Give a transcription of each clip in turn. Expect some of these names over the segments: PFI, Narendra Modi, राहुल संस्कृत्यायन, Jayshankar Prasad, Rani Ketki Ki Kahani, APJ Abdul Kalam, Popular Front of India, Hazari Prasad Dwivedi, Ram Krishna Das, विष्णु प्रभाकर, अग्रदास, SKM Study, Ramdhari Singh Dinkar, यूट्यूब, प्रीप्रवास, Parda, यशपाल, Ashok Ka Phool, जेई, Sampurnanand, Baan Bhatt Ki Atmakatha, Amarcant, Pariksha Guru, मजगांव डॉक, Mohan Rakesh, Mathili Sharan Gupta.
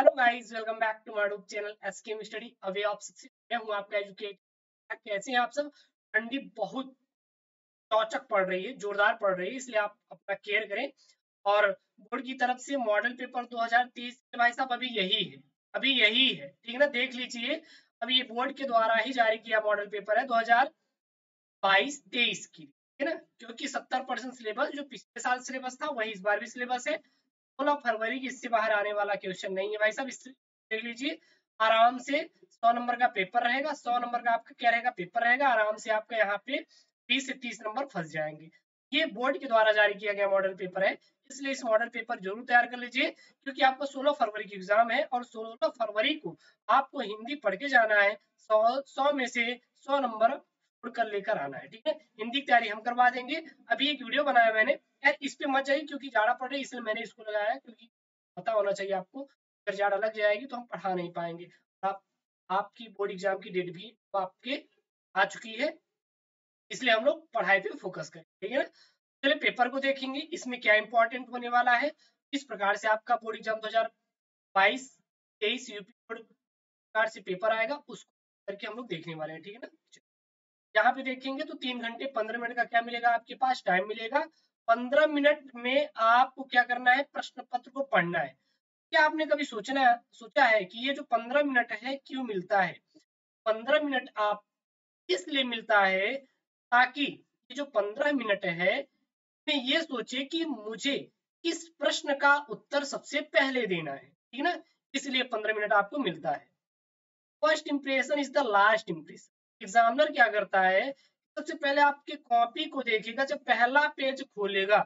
Hello guys, welcome back to my यूट्यूब channel SKM study away of success. मैं हूं आपका educator. कैसे हैं आप सब? ठंडी बहुत चौचक पड़ रही है, जोरदार पड़ रही है, इसलिए आप अपना केयर करें। और बोर्ड की तरफ से मॉडल पेपर 2023 भाई साहब अभी यही है, ठीक है ना, देख लीजिए। अभी ये बोर्ड के द्वारा ही जारी किया मॉडल पेपर है 2022-23 की, ठीक है ना, क्योंकि 70% सिलेबस जो पिछले साल सिलेबस था वही इस बार भी सिलेबस है। 16 फरवरी की इससे बाहर आने वाला क्वेश्चन नहीं है भाई साहब, इससे देख लीजिए। आराम से 100 नंबर का पेपर रहेगा, 100 नंबर का आपका क्या रहेगा पेपर रहेगा। आराम से आपका यहाँ पे 20 से 30 नंबर फंस जाएंगे। ये बोर्ड के द्वारा जारी किया गया मॉडल पेपर है, इसलिए इस मॉडल पेपर जरूर तैयार कर लीजिए, क्योंकि आपको 16 फरवरी की एग्जाम है और 16 फरवरी को आपको हिंदी पढ़ के जाना है। 100 में से 100 नंबर कर लेकर आना है, ठीक है। हिंदी की तैयारी हम करवा देंगे। अभी एक वीडियो बनाया मैंने यार, इस पे मत जाइए क्योंकि जाड़ा पड़ रही है, इसलिए मैंने इसको लगाया क्योंकि पता होना चाहिए आपको। अगर जाड़ा लग जाएगी तो हम पढ़ा नहीं पाएंगे। आपकी बोर्ड एग्जाम की डेट भी आपके आ चुकी है, इसलिए हम लोग पढ़ाई पे फोकस करेंगे, ठीक है ना। चलिए पेपर को देखेंगे, इसमें क्या इंपॉर्टेंट होने वाला है, किस प्रकार से आपका बोर्ड एग्जाम 2022-23 यूपी बोर्ड प्रकार से पेपर आएगा, उसको करके हम लोग देखने वाले हैं, ठीक है ना। यहाँ पे देखेंगे तो 3 घंटे 15 मिनट का क्या मिलेगा आपके पास टाइम मिलेगा। 15 मिनट में आपको क्या करना है, प्रश्न पत्र को पढ़ना है। क्या आपने कभी सोचा है कि ये जो 15 मिनट है क्यों मिलता है? 15 मिनट आप इसलिए मिलता है ताकि ये जो 15 मिनट है मैं ये सोचे कि मुझे किस प्रश्न का उत्तर सबसे पहले देना है, ठीक ना, इसलिए 15 मिनट आपको मिलता है। First impression is the last impression. Examiner क्या करता है, सबसे पहले आपके कॉपी को देखेगा। जब पहला पेज खोलेगा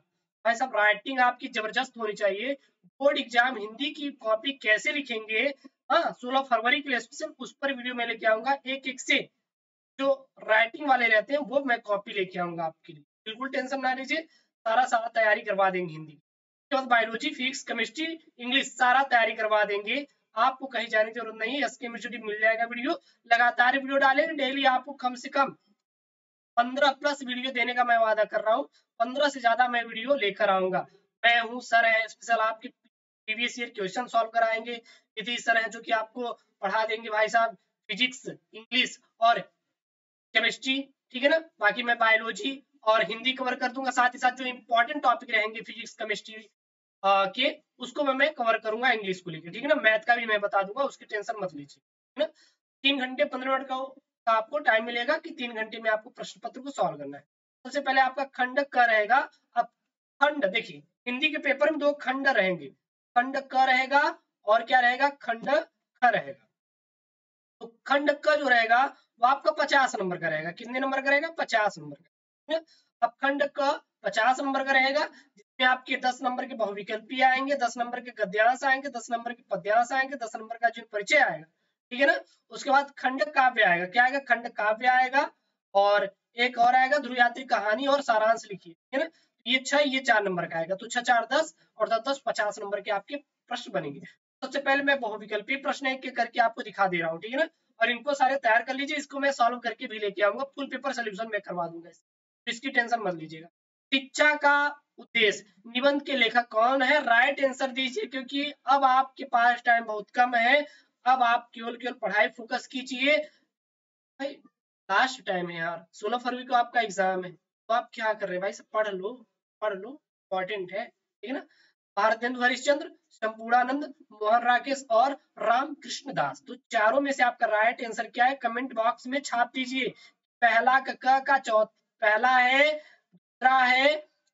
भाई साहब, राइटिंग आपकी जबरदस्त होनी चाहिए। बोर्ड एग्जाम हिंदी की कॉपी कैसे लिखेंगे, हाँ 16 फरवरी के लिए स्पेशल उस पर वीडियो में लेके आऊंगा। एक एक से जो राइटिंग वाले रहते हैं वो मैं कॉपी लेके आऊंगा आपके लिए, बिल्कुल टेंशन ना लीजिए। सारा तैयारी करवा देंगे हिंदी के बाद, बायोलॉजी, फिजिक्स, केमिस्ट्री, इंग्लिश सारा तैयारी करवा देंगे। आपको कहीं जाने की जरूरत नहीं है, एसकेएम स्टडी मिल जाएगा वीडियो। लगातार वीडियो डालेंगे डेली, आपको कम से कम 15+ वीडियो देने का मैं वादा कर रहा हूँ। 15 से ज्यादा मैं वीडियो लेकर आऊंगा। मैं हूँ, सर है, स्पेशल आपके प्रीवियस ईयर क्वेश्चन सॉल्व कराएंगे। निधि सर है जो कि आपको पढ़ा देंगे भाई साहब फिजिक्स, इंग्लिश और केमिस्ट्री, ठीक है ना। बाकी मैं बायोलॉजी और हिंदी कवर कर दूंगा, साथ ही साथ जो इम्पोर्टेंट टॉपिक रहेंगे फिजिक्स, केमिस्ट्री के उसको मैं कवर करूंगा इंग्लिश को लेकर, ठीक है ना। मैथ का भी मैं बता दूंगा, उसकी टेंशन मत लीजिए, है ना। 3 घंटे 15 मिनट का आपको टाइम मिलेगा कि 3 घंटे में आपको प्रश्न पत्र को सॉल्व करना है। सबसे पहले आपका खंड क रहेगा। अब खंड देखिए, हिंदी के पेपर में 2 खंड रहेंगे, खंड क रहेगा और क्या रहेगा खंड ख रहेगा। तो खंड क जो रहेगा वो आपका 50 नंबर का रहेगा। कितने नंबर का रहेगा? 50 नंबर का। अब खंड क 50 नंबर का रहेगा, में आपके 10 नंबर के बहुविकल्पी आएंगे, 10 नंबर के गद्यांश आएंगे, 10 नंबर के पद्यांश आएंगे, 10 नंबर का जो परिचय आएगा, ठीक है ना। उसके बाद खंड काव्य आएगा। क्या आएगा? खंड काव्य आएगा और एक और आएगा ध्रुव यात्री कहानी और सारांश लिखिए, ठीक है ना। ये 6 ये 4 नंबर का आएगा। तो 6 4 10 और 10 10 50 नंबर के आपके प्रश्न बनेंगे। सबसे पहले मैं बहुविकल्पी प्रश्न एक करके आपको दिखा दे रहा हूँ, ठीक है ना, और इनको सारे तैयार कर लीजिए। इसको मैं सॉल्व करके भी लेके आऊंगा, फुल पेपर सोल्यूशन मैं करवा दूंगा, इसकी टेंशन मत लीजिएगा। शिक्षा का उद्देश्य, निबंध के लेखक कौन है? राइट आंसर दीजिए, क्योंकि अब आपके पास टाइम बहुत कम है। अब आप केवल पढ़ाई फोकस कीजिए भाई, लास्ट टाइम है यार। 16 फरवरी को आपका एग्जाम है, तो आप क्या कर रहे हैं भाई सब, पढ़ लो, इम्पोर्टेंट है, ठीक है ना। भारतेंदु हरिश्चंद्र, संपूर्णानंद, मोहन राकेश और राम कृष्ण दास, तो चारों में से आपका राइट आंसर क्या है कमेंट बॉक्स में छाप दीजिए। पहला का पहला है, दूसरा है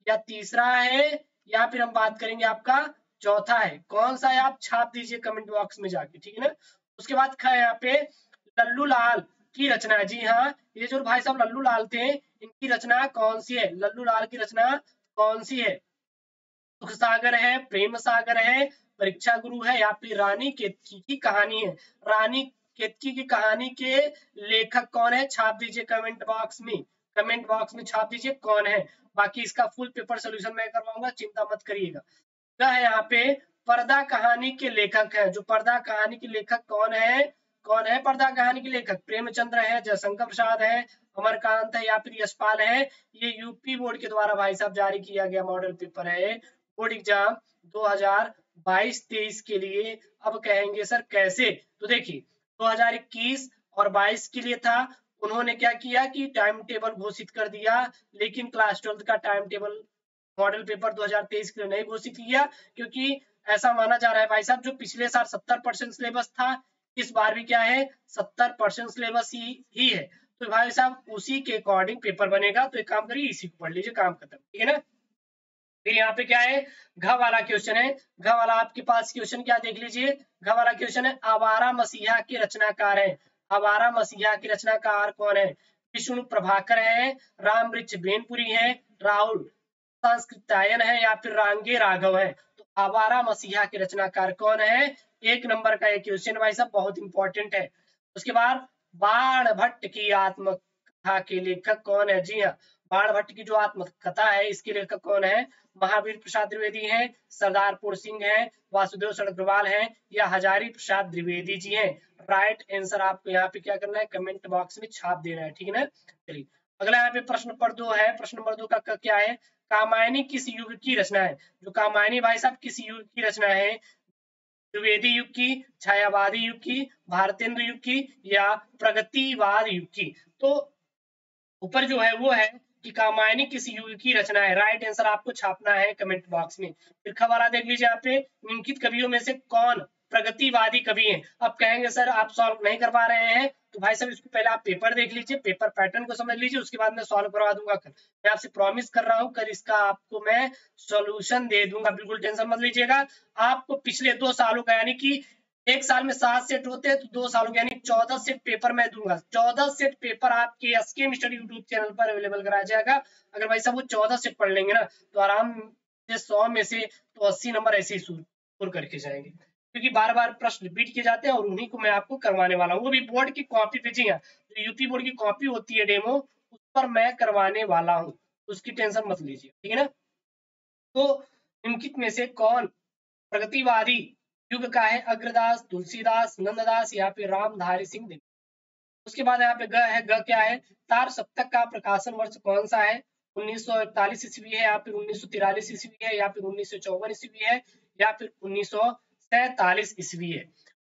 या तीसरा है, या फिर हम बात करेंगे आपका चौथा है, कौन सा है आप छाप दीजिए कमेंट बॉक्स में जाके, ठीक है ना। उसके बाद यहाँ पे लल्लूलाल की रचना, जी हाँ, ये जो भाई साहब लल्लूलाल थे, इनकी रचना कौन सी है? लल्लूलाल की रचना कौन सी है? सुख सागर है, प्रेम सागर है, परीक्षा गुरु है, या फिर रानी केतकी की कहानी है? रानी केतकी की कहानी के लेखक कौन है? छाप दीजिए कमेंट बॉक्स में छाप दीजिए कौन है। बाकी इसका फुल पेपर सोल्यूशन मैं करवाऊंगा, चिंता मत करिएगा। यहाँ पे पर्दा कहानी के लेखक है, जो पर्दा कहानी के लेखक कौन है? पर्दा कहानी के लेखक प्रेमचंद है, जयशंकर प्रसाद है, अमरकांत है, या फिर यशपाल है। ये यूपी बोर्ड के द्वारा भाई साहब जारी किया गया मॉडल पेपर है। बोर्ड एग्जाम 2000 22-23 के लिए। अब कहेंगे सर कैसे, तो देखिए 2021 और 22 के लिए था, उन्होंने क्या किया कि टाइम टेबल घोषित कर दिया, लेकिन क्लास 12 का टाइम टेबल मॉडल पेपर 2023 के लिए नहीं घोषित किया, क्योंकि ऐसा माना जा रहा है भाई साहब जो पिछले साल 70% सिलेबस था, इस बार भी क्या है 70% सिलेबस ही है। तो भाई साहब उसी के अकॉर्डिंग पेपर बनेगा, तो एक काम करिए इसी को पढ़ लीजिए, काम खत्म, ठीक है ना। फिर यहाँ पे क्या है घ वाला क्वेश्चन है, घ वाला आपके पास क्वेश्चन क्या देख लीजिए, घ वाला क्वेश्चन है आवारा मसीहा के रचनाकार है। आवारा मसीहा के रचनाकार कौन है? विष्णु प्रभाकर है, रामवृक्ष बेनपुरी है, राहुल संस्कृत्यायन है या फिर रांगे राघव है। तो आवारा मसीहा के रचनाकार कौन है? एक नंबर का ये क्वेश्चन भाई साहब बहुत इंपॉर्टेंट है। उसके बाद बाण भट्ट की आत्मकथा के लेखक कौन है? जी हाँ, बाण भट्ट की जो आत्मकथा है इसके लेखक कौन है? महावीर प्रसाद द्विवेदी है, सरदारपुर सिंह है, वासुदेव सड़ग्रवाल है या हजारी प्रसाद द्विवेदी जी हैं। राइट आंसर आपको यहाँ पे क्या करना है, कमेंट बॉक्स में छाप देना है, ठीक है ना। चलिए अगला यहाँ पे प्रश्न नंबर 2 है। प्रश्न नंबर 2 का क्या है, कामायनी किस युग की रचना है? जो कामायनी भाई साहब किस युग की रचना है? द्विवेदी युग की, छायावादी युग की, भारतेंदु युग की या प्रगतिवाद युग की? तो ऊपर जो है वो है कि कामायनी किस युग की रचना है। राइट आंसर आपको छापना है कमेंट बॉक्स में। फिर खवाला देख लीजिए आप पे, निम्नलिखित कवियों में से कौन प्रगतिवादी कवि हैं? अब कहेंगे सर आप सॉल्व नहीं कर पा रहे हैं, तो भाई साहब इसको पहले आप पेपर देख लीजिए, पेपर पैटर्न को समझ लीजिए, उसके बाद मैं सॉल्व करवा दूंगा। मैं आपसे प्रॉमिस कर रहा हूं कल इसका आपको मैं सॉल्यूशन दे दूंगा, बिल्कुल टेंशन मत लीजिएगा। आपको पिछले 2 सालों का, यानी कि 1 साल में 7 सेट होते हैं, तो 2 सालों यानी 14 सेट पेपर मैं दूंगा। 14 सेट पेपर आपके एसकेएम स्टडी यूट्यूब चैनल पर अवेलेबल कराया जाएगा। अगर भाई साहब वो 14 सेट पढ़ लेंगे ना, तो आराम से 100 में से 80 नंबर ऐसे ही स्कोर करके जाएंगे, क्योंकि बार बार प्रश्न रिपीट किए जाते हैं और उन्हीं को मैं आपको करवाने वाला हूँ। वो भी बोर्ड की कॉपी पे, जी हाँ, जो यूपी बोर्ड की कॉपी होती है डेमो, उस पर मैं करवाने वाला हूँ, उसकी टेंशन मत लीजिए, ठीक है ना। तो निम्नलिखित में से कौन प्रगतिवादी युग का है? अग्रदास, तुलसीदास, नंददास या फिर रामधारी सिंह दिन। उसके बाद यहाँ पे ग है, ग क्या है, तार सप्तक का प्रकाशन वर्ष कौन सा है? 1941 ईस्वी है या फिर 1943 ईस्वी है या फिर 1954 ईस्वी है या फिर 1943 ईस्वी है।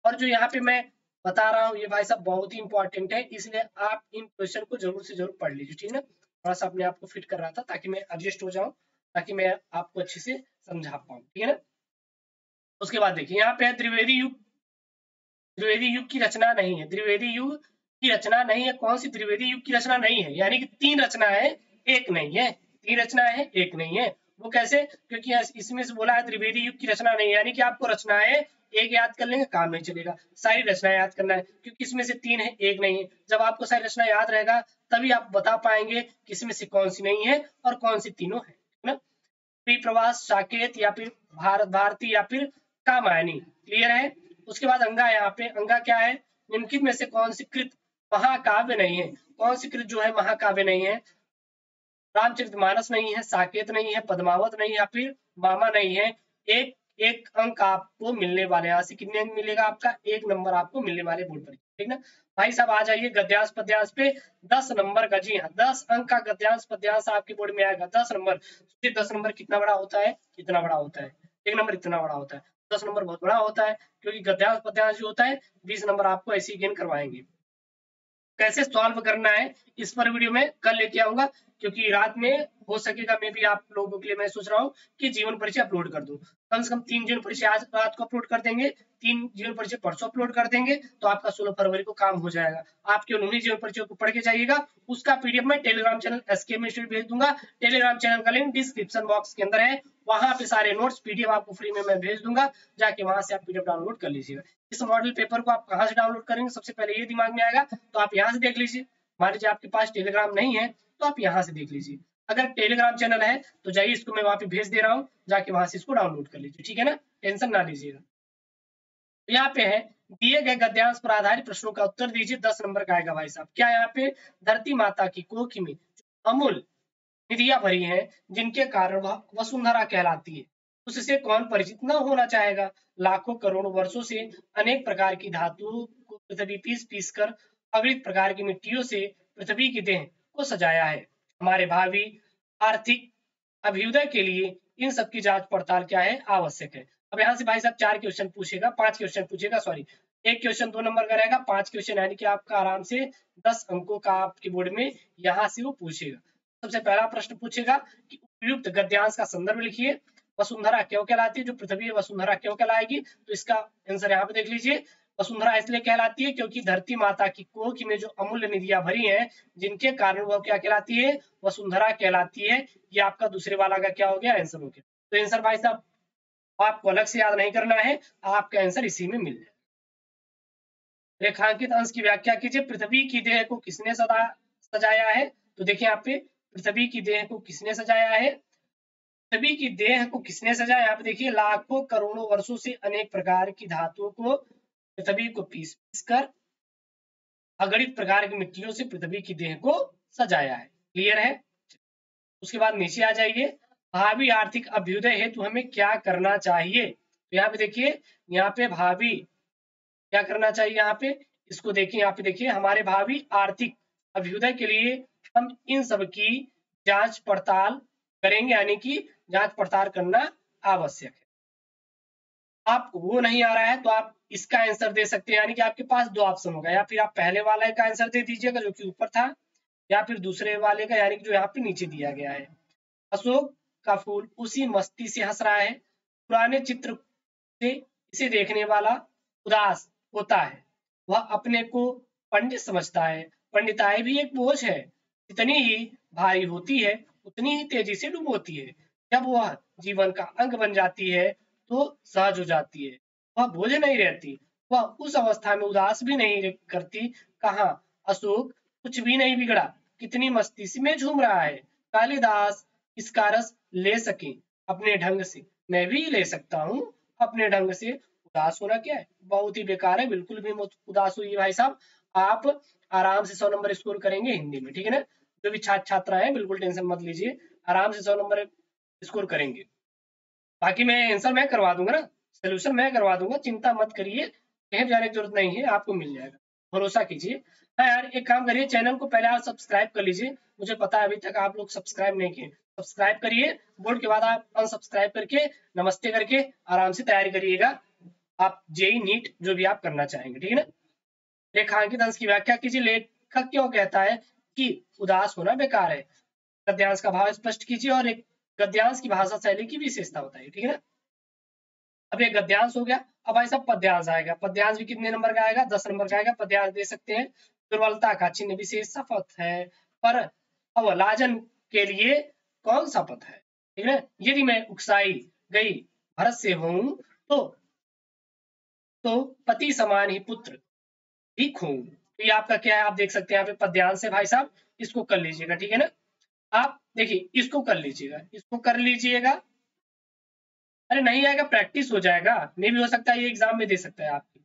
और जो यहाँ पे मैं बता रहा हूँ ये भाई साहब बहुत ही इंपॉर्टेंट है, इसलिए आप इन क्वेश्चन को जरूर से जरूर पढ़ लीजिए, ठीक है ना। थोड़ा सा अपने आप को फिट कर रहा था ताकि मैं एडजस्ट हो जाऊं, ताकि मैं आपको अच्छे से समझा पाऊं, ठीक है ना। उसके बाद देखिए यहाँ पे है द्विवेदी युग, द्विवेदी युग की रचना नहीं है, द्विवेदी युग की रचना नहीं है। कौन सी द्विवेदी युग की रचना नहीं है? यानी कि 3 रचना है एक नहीं है, 3 रचना है एक नहीं है। वो कैसे? क्योंकि इसमें से बोला है द्विवेदी युग की रचना नहीं, यानी कि आपको रचनाएं एक याद कर लेंगे काम नहीं चलेगा, सारी रचनाएं याद करना है, क्योंकि इसमें से 3 है एक नहीं है। जब आपको सारी रचना याद रहेगा तभी आप बता पाएंगे कि इसमें से कौन सी नहीं है और कौन सी तीनों है ना। प्रीप्रवास, साकेत या फिर भारत भारती या फिर कामायनी, क्लियर है। उसके बाद अंगा, यहाँ पे अंगा क्या है, निम्नलिखित में से कौन सी कृत महाकाव्य नहीं है? कौन सी कृत जो है महाकाव्य नहीं है? रामचरित मानस नहीं है, साकेत नहीं है, पद्मावत नहीं है या फिर मामा नहीं है। एक एक अंक आपको मिलने वाले, यहाँ से कितने अंक मिलेगा? आपका 1 नंबर आपको मिलने वाले बोर्ड पर, ठीक ना भाई साहब। आ जाइए गद्यांश पद्यांश पे 10 नंबर का, जी हाँ 10 अंक का गद्यांश पद्यांश आपके बोर्ड में आएगा। 10 नंबर, 10 नंबर कितना बड़ा होता है? इतना बड़ा होता है, 1 नंबर इतना बड़ा होता है, 10 नंबर बहुत बड़ा होता है, क्योंकि गद्यांश पद्यांश जो होता है 20 नंबर आपको ऐसे ही गेन करवाएंगे। कैसे सॉल्व करना है इस पर वीडियो में कल लेके आऊंगा, क्योंकि रात में हो सकेगा मैं भी आप लोगों के लिए मैं सोच रहा हूँ कि जीवन परिचय अपलोड कर दूं, कम से कम 3 जीवन परिचय आज रात को अपलोड कर देंगे, 3 जीवन परिचय परसों अपलोड कर देंगे, तो आपका 16 फरवरी को काम हो जाएगा। आपके 19 जीवन परिचय को पढ़ के जाइएगा, उसका पीडीएफ मैं टेलीग्राम चैनल एसकेएम स्टडी भेज दूंगा। टेलीग्राम चैनल का लिंक डिस्क्रिप्शन बॉक्स के अंदर है, वहां पे सारे नोट्स पीडीएफ आपको फ्री में मैं भेज दूंगा, जाके वहां से आप पीडीएफ डाउनलोड कर लीजिएगा। इस मॉडल पेपर को आप कहाँ से डाउनलोड करेंगे सबसे पहले ये दिमाग में आएगा, तो आप यहाँ से देख लीजिए। मान लीजिए आपके पास टेलीग्राम नहीं है तो आप यहाँ से देख लीजिए, अगर टेलीग्राम चैनल है तो जाइए इसको मैं वहां पे भेज दे रहा हूँ, जाके वहां से इसको डाउनलोड कर लीजिए, ठीक है ना, टेंशन ना लीजिएगा। यहाँ पे है दिए गए गद्यांश पर आधारित प्रश्नों का उत्तर दीजिए, 10 नंबर का आएगा भाई साहब। क्या यहाँ पे धरती माता की कोख में अमूल निधियां भरी हैं जिनके कारण वह वसुंधरा कहलाती है, उससे कौन परिचित न होना चाहेगा? लाखों करोड़ों वर्षों से अनेक प्रकार की धातुओं को पृथ्वी पीस पीस कर अगणित प्रकार की मिट्टियों से पृथ्वी की देह को सजाया है। हमारे भावी आर्थिक अभ्युदय के लिए इन सब की जांच पड़ताल क्या है? आवश्यक है। अब यहाँ से भाई साहब 5 क्वेश्चन पूछेगा, सॉरी 1 क्वेश्चन 2 नंबर का रहेगा, 5 क्वेश्चन यानी कि आपका आराम से 10 अंकों का आपके बोर्ड में यहाँ से वो पूछेगा। सबसे पहला प्रश्न पूछेगा कि उपयुक्त गद्यांश का संदर्भ लिखिए, वसुंधरा क्यों कहलाती है, जो पृथ्वी वसुंधरा क्यों कहलाएगी, तो इसका आंसर यहाँ पे देख लीजिए। वसुंधरा इसलिए कहलाती है क्योंकि धरती माता की कोख में जो अमूल्य निधियां भरी हैं, जिनके कारण वह क्या कहलाती है, वसुंधरा कहलाती है। ये आपका दूसरे वाला का क्या हो गया, आंसर हो गया। तो आंसर भाई साहब आपको अलग से याद नहीं करना है, आपका आंसर इसी में मिल जाएगा। रेखांकित अंश की व्याख्या कीजिए, पृथ्वी की देह को किसने सजाया है, तो देखिए यहाँ पे पृथ्वी की देह को किसने सजाया है, पृथ्वी की देह को किसने सजाया, यहाँ पे देखिए लाखों करोड़ों वर्षों से अनेक प्रकार की धातुओं को पृथ्वी को पीस कर अगणित प्रकार की मिट्टियों से पृथ्वी की देह को सजाया है। क्लियर है। उसके बाद नीचे आ जाइए, भावी आर्थिक अभ्युदय हेतु हमें क्या करना चाहिए, तो यहाँ पे देखिए यहाँ पे भावी क्या करना चाहिए, यहाँ पे इसको देखिए, यहाँ पे देखिए हमारे भावी आर्थिक अभ्युदय के लिए हम इन सब की जांच पड़ताल करेंगे, यानी कि जांच पड़ताल करना आवश्यक है। आपको वो नहीं आ रहा है तो आप इसका आंसर दे सकते हैं, यानी कि आपके पास 2 ऑप्शन होगा, या फिर आप पहले वाले का आंसर दे दीजिएगा जो कि ऊपर था, या फिर दूसरे वाले का यानी कि जो यहाँ पे नीचे दिया गया है। अशोक का फूल उसी मस्ती से हंस रहा है, पुराने चित्र से इसे देखने वाला उदास होता है, वह अपने को पंडित समझता है, पंडिताई भी एक बोझ है, जितनी ही भारी होती है उतनी ही तेजी से डूबोती है, जब वह जीवन का अंग बन जाती है तो सहज हो जाती है, वह बोझ नहीं रहती, वह उस अवस्था में उदास भी नहीं करती। कहाँ अशोक कुछ भी नहीं बिगड़ा, कितनी मस्ती में झूम रहा है, कालिदास इसका रस ले सके अपने ढंग से, मैं भी ले सकता हूँ अपने ढंग से, उदास होना क्या है, बहुत ही बेकार है, बिल्कुल भी मत उदास हुई भाई साहब, आप आराम से 100 नंबर स्कोर करेंगे हिंदी में, ठीक है ना। जो भी छात्र छात्रा है बिल्कुल टेंशन मत लीजिए, आराम से 100 नंबर स्कोर करेंगे, बाकी मैं आंसर मैं करवा दूंगा ना, सोल्यूशन मैं करवा दूंगा, चिंता मत करिए, कहीं जाने की जरूरत नहीं है, आपको मिल जाएगा, भरोसा कीजिए। हाँ यार एक काम करिए, चैनल को पहले आप सब्सक्राइब कर लीजिए, मुझे पता है अभी तक आप लोग सब्सक्राइब नहीं किए, सब्सक्राइब करिए, बोर्ड के बाद आप अनसब्सक्राइब करके नमस्ते करके आराम से तैयारी करिएगा, आप जेई नीट जो भी आप करना चाहेंगे, ठीक है ना। रेखांकित अंश की व्याख्या कीजिए, लेखक क्यों कहता है कि उदास होना बेकार है, गद्यांश का भाव स्पष्ट कीजिए और एक गद्यांश की भाषा शैली की विशेषता बताइए, ठीक है ना। अब ये गद्यांश हो गया, अब भाई साहब पद्यांश आएगा, पद्यांश भी कितने नंबर का आएगा, 10 नंबर का आएगा, पद्यांश दे सकते हैं। दुर्बलता का चिन्ह विशेष पद है, पर अवलाजन के लिए कौन सा पद है, ठीक है। यदि मैं उकसाई गई भरत से हूं तो पति समान ही पुत्र भी खूं, तो ये आपका क्या है, आप देख सकते हैं यहाँ पे पद्यांश है भाई साहब, इसको कर लीजिएगा, ठीक है ना। आप देखिए इसको कर लीजिएगा, इसको कर लीजिएगा, अरे नहीं आएगा प्रैक्टिस हो जाएगा, मे भी हो सकता है ये एग्जाम में दे सकता है आपकी,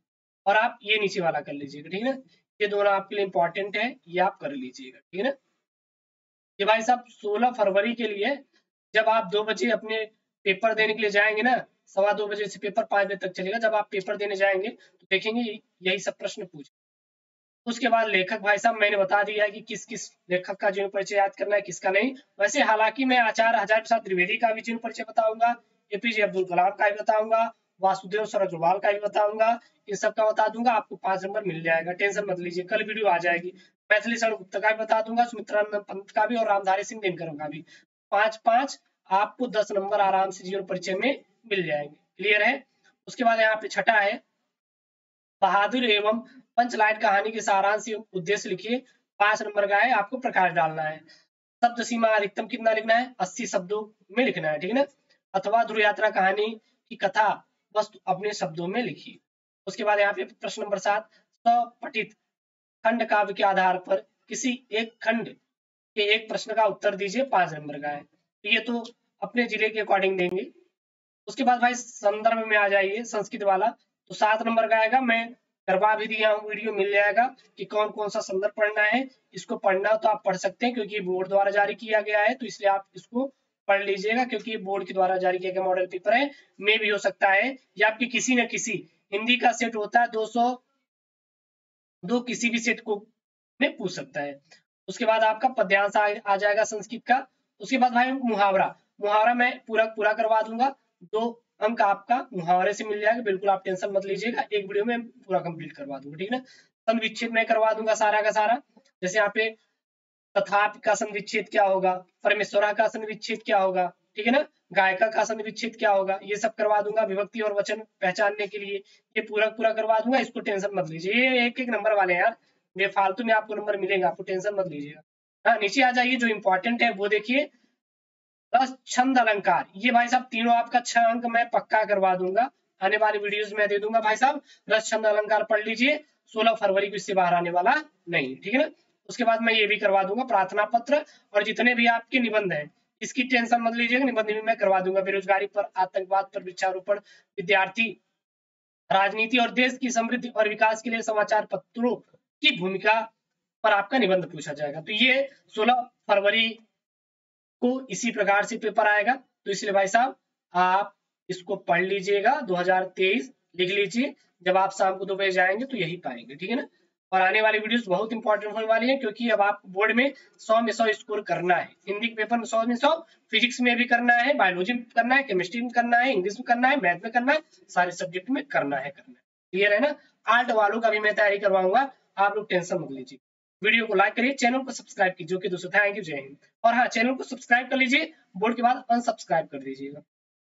और आप ये नीचे वाला कर लीजिएगा, ठीक है ना। ये दोनों आपके लिए इंपॉर्टेंट है, ये आप कर लीजिएगा, ठीक है ना। ये भाई साहब 16 फरवरी के लिए, जब आप 2 बजे अपने पेपर देने के लिए जाएंगे ना, 2:15 बजे से पेपर 5 बजे तक चलेगा, जब आप पेपर देने जाएंगे तो देखेंगे यही सब प्रश्न पूछ। उसके बाद लेखक भाई साहब मैंने बता दिया है कि किस किस लेखक का जीवन परिचय याद करना है, किसका नहीं। वैसे हालांकि मैं आचार्य हजारी प्रसाद द्विवेदी का भी जीवन परिचय बताऊंगा, एपीजे अब्दुल कलाम का भी बताऊंगा, वासुदेव सरजवाल का भी बताऊंगा, इन सब का बता दूंगा, आपको 5 नंबर मिल जाएगा, टेंशन मत लीजिए, कल वीडियो आ जाएगी। मैथिली शरण गुप्ता का भी बता दूंगा, सुमित्रानंद पंत का भी, और रामधारी सिंह दिनकर का भी, 5-5 आपको 10 नंबर आराम से जीवन परिचय में मिल जाएंगे। क्लियर है। उसके बाद यहाँ पे छठा है, बहादुर एवं पंचलाइट कहानी के सारांश एवं उद्देश्य लिखिए, 5 नंबर का है, आपको प्रकाश डालना है। शब्द सीमा अधिकतम कितना लिखना है, 80 शब्दों में लिखना है, ठीक है ना। अथवा ध्रुव यात्रा कहानी की कथा वस्तु अपने शब्दों में लिखिए। उसके बाद यहाँ पे प्रश्न नंबर 7, स्वपठित खंड काव्य के आधार पर किसी एक खंड के एक प्रश्न का उत्तर दीजिए, 5 नंबर का है, ये तो अपने जिले के अकॉर्डिंग देंगे। उसके बाद भाई संदर्भ में आ जाइए, संस्कृत वाला तो 7 नंबर का आएगा, मैं करवा भी दिया हूँ, वीडियो मिल जाएगा कि कौन कौन सा संदर्भ पढ़ना है, इसको पढ़ना हो तो आप पढ़ सकते हैं क्योंकि बोर्ड द्वारा जारी किया गया है, तो इसलिए आप इसको पढ़ लीजिएगा क्योंकि ये बोर्ड के द्वारा जारी किया गया मॉडल पेपर है, में भी हो सकता है या आपकी किसी न किसी हिंदी का सेट होता है 202 किसी भी सेट को में पूछ सकता है। उसके बाद आपका पद्यांश आ जाएगा संस्कृत का। उसके बाद भाई मुहावरा, मैं पूरा करवा दूंगा, 2 अंक आपका मुहावरे से मिल जाएगा, बिल्कुल आप टेंशन मत लीजिएगा, एक वीडियो में पूरा कंप्लीट करवा दूंगा, ठीक है ना। संविच्छेद में करवा दूंगा सारा का सारा, जैसे यहाँ पे तथापि का संविच्छेद क्या होगा, परमेश्वरा का संविच्छेद क्या होगा, ठीक है ना, गायिका का संविच्छेद क्या होगा, ये सब करवा दूंगा विभक्ति और वचन पहचानने के लिए, ये पूरा पूरा करवा दूंगा, इसको टेंशन मत लीजिए, ये एक एक नंबर वाले हैं यार, बेफालतू में आपको नंबर मिलेंगे, आपको टेंशन मत लीजिएगा। हाँ, नीचे आ जाइए, जो इम्पोर्टेंट है वो देखिए। प्लस छंद अलंकार, ये भाई साहब तीनों आपका 6 अंक मैं पक्का करवा दूंगा, आने वाले वीडियोस में दे दूंगा भाई साहब। रस छंद अलंकार पढ़ लीजिए, 16 फरवरी को इससे बाहर आने वाला नहीं, ठीक है ना। उसके बाद मैं ये भी करवा दूंगा प्रार्थना पत्र और जितने भी आपके निबंध हैं, इसकी टेंशन मत लीजिएगा, निबंध भी मैं करवा दूंगा। बेरोजगारी पर, आतंकवाद पर, वृक्षारोपण, विद्यार्थी राजनीति और देश की समृद्धि और विकास के लिए समाचार पत्रों की भूमिका पर आपका निबंध पूछा जाएगा। तो ये 16 फरवरी को इसी प्रकार से पेपर आएगा, तो इसलिए भाई साहब आप इसको पढ़ लीजिएगा। 2023 लिख लीजिए, जब आप शाम को 2 बजे जाएंगे तो यही पाएंगे, ठीक है ना। और आने वाली वीडियोस बहुत इंपॉर्टेंट होने वाली हैं, क्योंकि अब आप बोर्ड में 100 में 100 स्कोर करना है। हिंदी के पेपर में 100 में 100, फिजिक्स में भी करना है, बायोलॉजी में करना है, केमिस्ट्री में करना है, इंग्लिश में करना है, मैथ में करना है, सारे सब्जेक्ट में करना है, क्लियर है ना। आर्ट वालों का भी मैं तैयारी करवाऊंगा, आप लोग टेंशन मत लीजिए। वीडियो को लाइक करिए, चैनल को सब्सक्राइब कीजिए। ओके दोस्तों, थैंक यू, जय हिंद। और हाँ, चैनल को सब्सक्राइब कर लीजिए, बोर्ड के बाद अनसब्सक्राइब कर दीजिएगा।